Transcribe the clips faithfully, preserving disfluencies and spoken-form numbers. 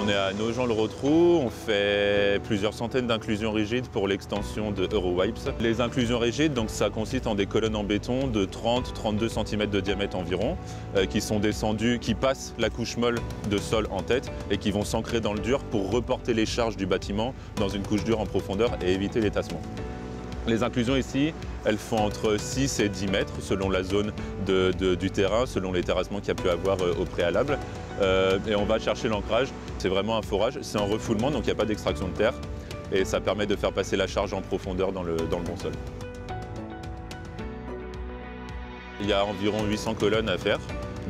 On est à Nogent-le-Rotrou, on fait plusieurs centaines d'inclusions rigides pour l'extension de Eurowipes. Les inclusions rigides, donc, ça consiste en des colonnes en béton de trente à trente-deux centimètres de diamètre environ, euh, qui sont descendues, qui passent la couche molle de sol en tête et qui vont s'ancrer dans le dur pour reporter les charges du bâtiment dans une couche dure en profondeur et éviter les tassements. Les inclusions ici, elles font entre six et dix mètres selon la zone de, de, du terrain, selon les terrassements qu'il y a pu avoir euh, au préalable. Euh, et on va chercher l'ancrage. C'est vraiment un forage, c'est en refoulement, donc il n'y a pas d'extraction de terre. Et ça permet de faire passer la charge en profondeur dans le, dans le bon sol. Il y a environ huit cents colonnes à faire.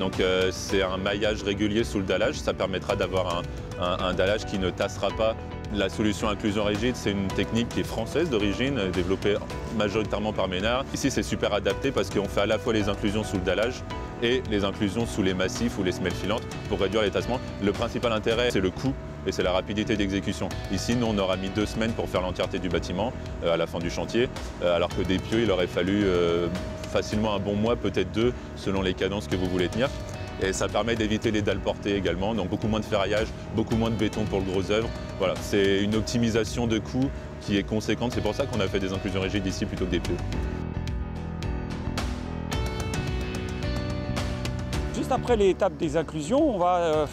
Donc euh, c'est un maillage régulier sous le dallage. Ça permettra d'avoir un, un, un dallage qui ne tassera pas. La solution inclusion rigide, c'est une technique qui est française d'origine, développée majoritairement par Ménard. Ici, c'est super adapté parce qu'on fait à la fois les inclusions sous le dallage et les inclusions sous les massifs ou les semelles filantes pour réduire les tassements. Le principal intérêt, c'est le coût et c'est la rapidité d'exécution. Ici, nous, on aura mis deux semaines pour faire l'entièreté du bâtiment euh, à la fin du chantier, euh, alors que des pieux, il aurait fallu euh, facilement un bon mois, peut-être deux, selon les cadences que vous voulez tenir. Et ça permet d'éviter les dalles portées également, donc beaucoup moins de ferraillage, beaucoup moins de béton pour le gros œuvre. Voilà, c'est une optimisation de coût qui est conséquente, c'est pour ça qu'on a fait des inclusions rigides ici plutôt que des pieux. Juste après l'étape des inclusions, on va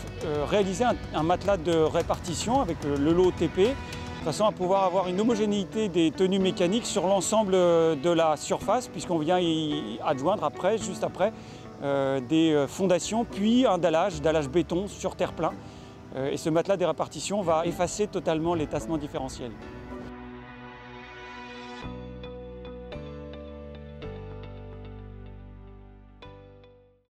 réaliser un matelas de répartition avec le lot T P, de façon à pouvoir avoir une homogénéité des tenues mécaniques sur l'ensemble de la surface, puisqu'on vient y adjoindre après, juste après, Euh, des fondations, puis un dallage, dallage béton sur terre-plein. Euh, et ce matelas des répartitions va effacer totalement les tassements différentiels.